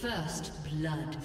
First blood.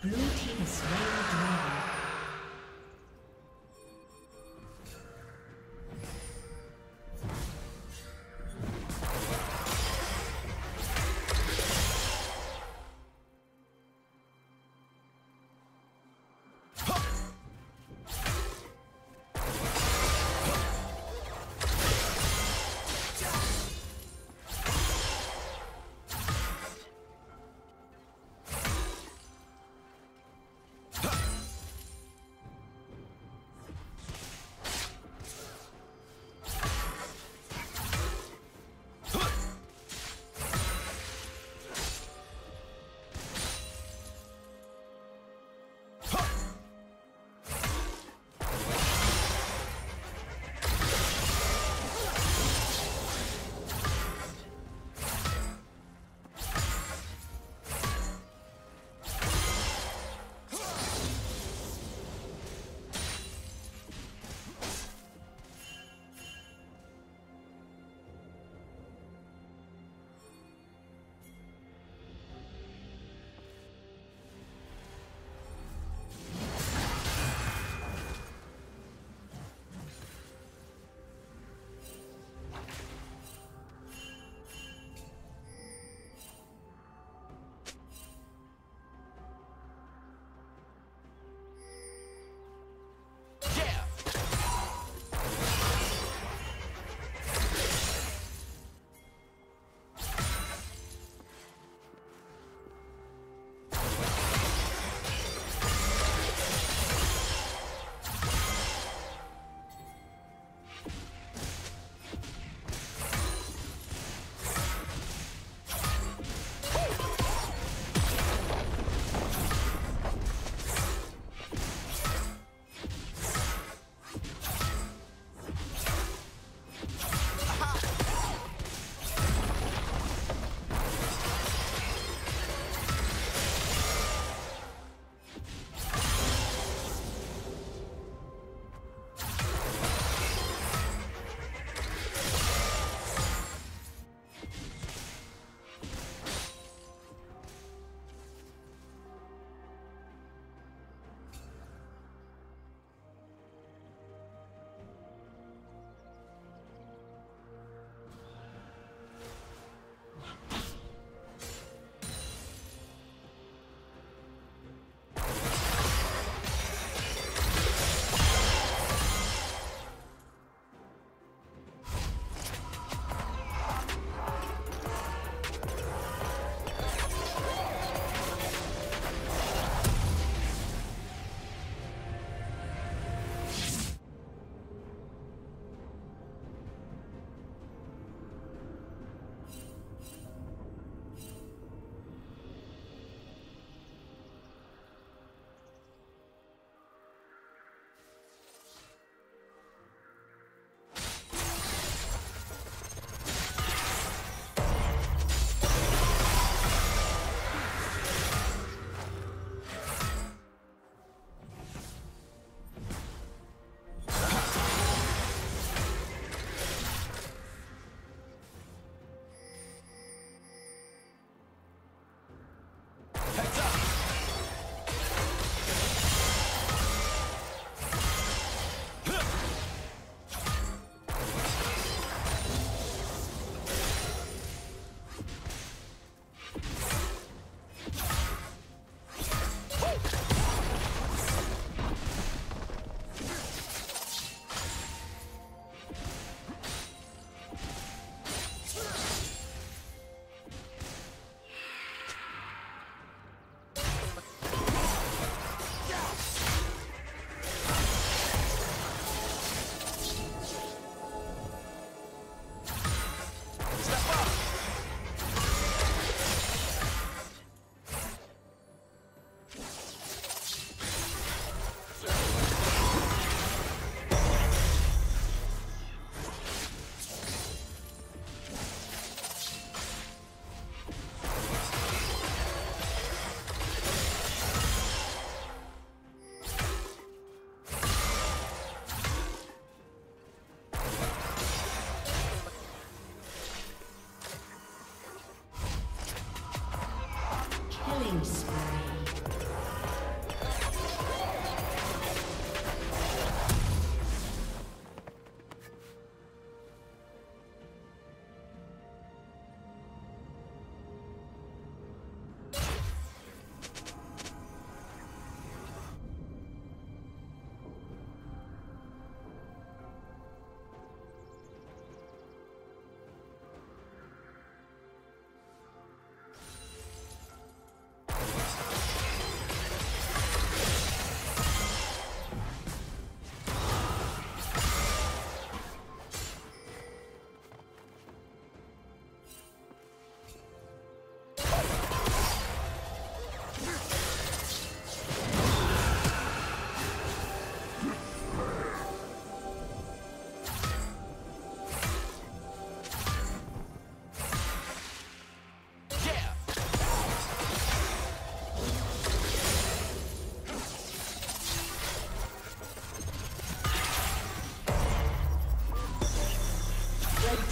Blue team is very dry. Killing spree.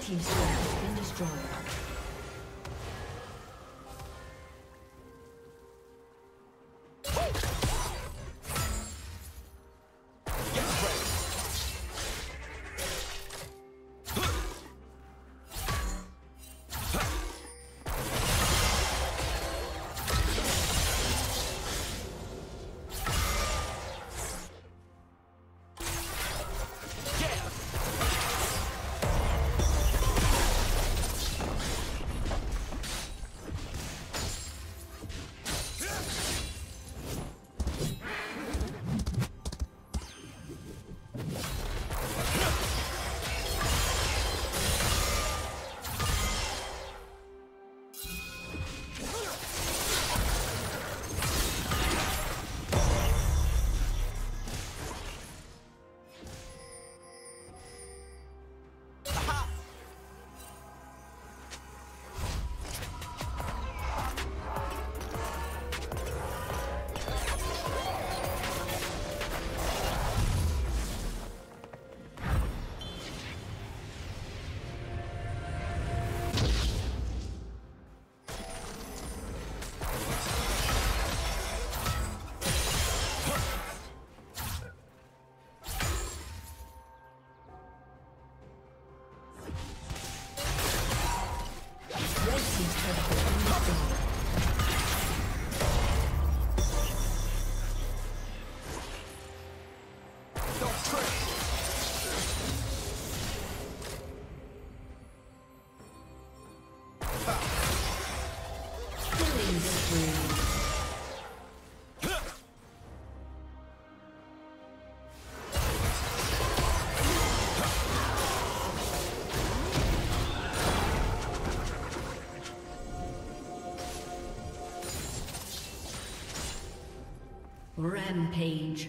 Team's turret has been destroyed. Rampage.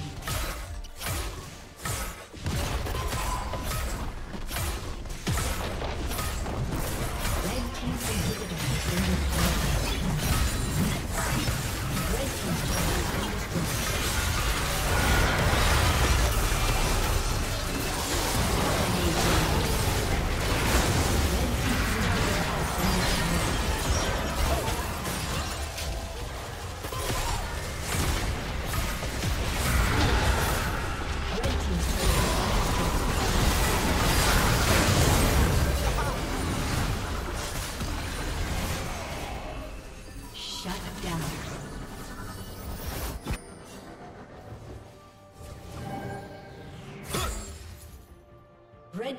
Red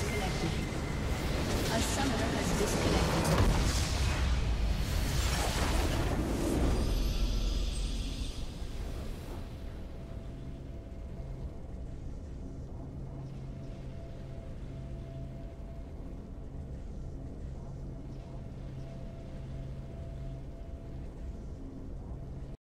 disconnected. A summoner has disconnected.